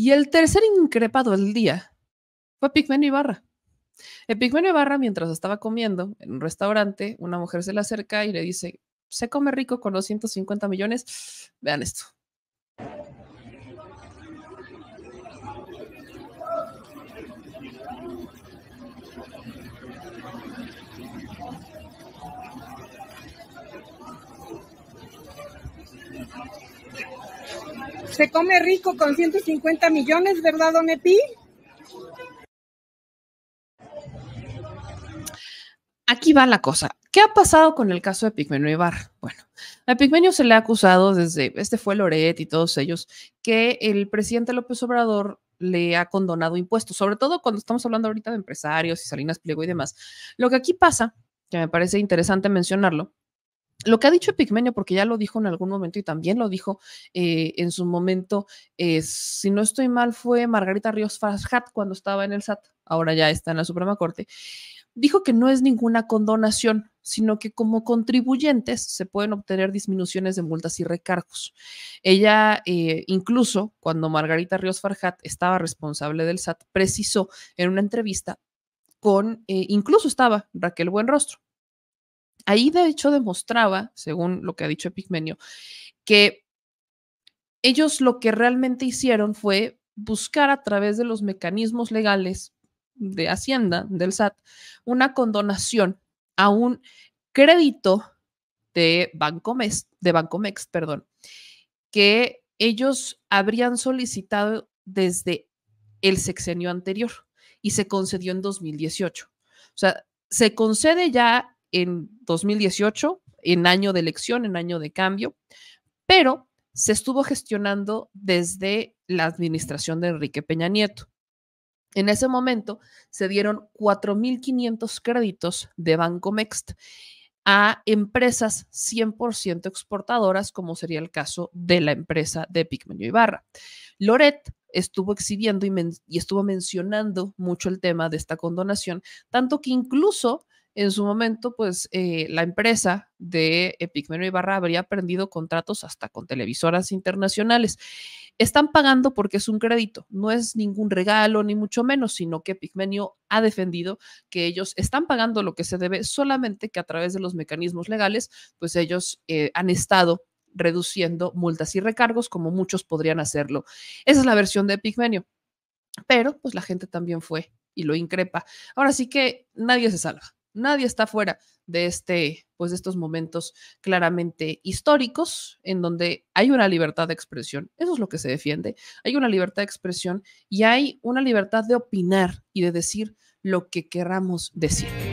Y el tercer increpado del día fue Epigmenio Ibarra. Epigmenio Ibarra, mientras estaba comiendo en un restaurante, una mujer se le acerca y le dice: se come rico con 250 millones. Vean esto. Se come rico con 150 millones, ¿verdad, don Epi? Aquí va la cosa. ¿Qué ha pasado con el caso de Epigmenio Ibarra? Bueno, a Epigmenio se le ha acusado desde, fue Loret y todos ellos, que el presidente López Obrador le ha condonado impuestos, sobre todo cuando estamos hablando ahorita de empresarios y Salinas Pliego y demás. Lo que aquí pasa, que me parece interesante mencionarlo, lo que ha dicho Epigmenio, porque ya lo dijo en algún momento y también lo dijo en su momento, si no estoy mal, fue Margarita Ríos Farjat cuando estaba en el SAT, ahora ya está en la Suprema Corte, dijo que no es ninguna condonación, sino que como contribuyentes se pueden obtener disminuciones de multas y recargos. Ella, incluso cuando Margarita Ríos Farjat estaba responsable del SAT, precisó en una entrevista con, incluso estaba Raquel Buenrostro. Ahí de hecho demostraba, según lo que ha dicho Epigmenio, que ellos lo que realmente hicieron fue buscar a través de los mecanismos legales de Hacienda, del SAT, una condonación a un crédito de Bancomex, que ellos habrían solicitado desde el sexenio anterior y se concedió en 2018. O sea, se concede ya en 2018, en año de elección, en año de cambio, pero se estuvo gestionando desde la administración de Enrique Peña Nieto. En ese momento se dieron 4.500 créditos de Bancomex a empresas 100% exportadoras, como sería el caso de la empresa de Epigmenio Ibarra. Loret estuvo exhibiendo y estuvo mencionando mucho el tema de esta condonación, tanto que incluso en su momento, pues la empresa de Epigmenio Ibarra habría perdido contratos hasta con televisoras internacionales. Están pagando porque es un crédito, no es ningún regalo ni mucho menos, sino que Epigmenio ha defendido que ellos están pagando lo que se debe, solamente que a través de los mecanismos legales, pues ellos han estado reduciendo multas y recargos como muchos podrían hacerlo. Esa es la versión de Epigmenio, pero pues la gente también fue y lo increpa. Ahora sí que nadie se salva. Nadie está fuera de pues de estos momentos claramente históricos en donde hay una libertad de expresión. Eso es lo que se defiende. Hay una libertad de expresión y hay una libertad de opinar y de decir lo que queramos decir.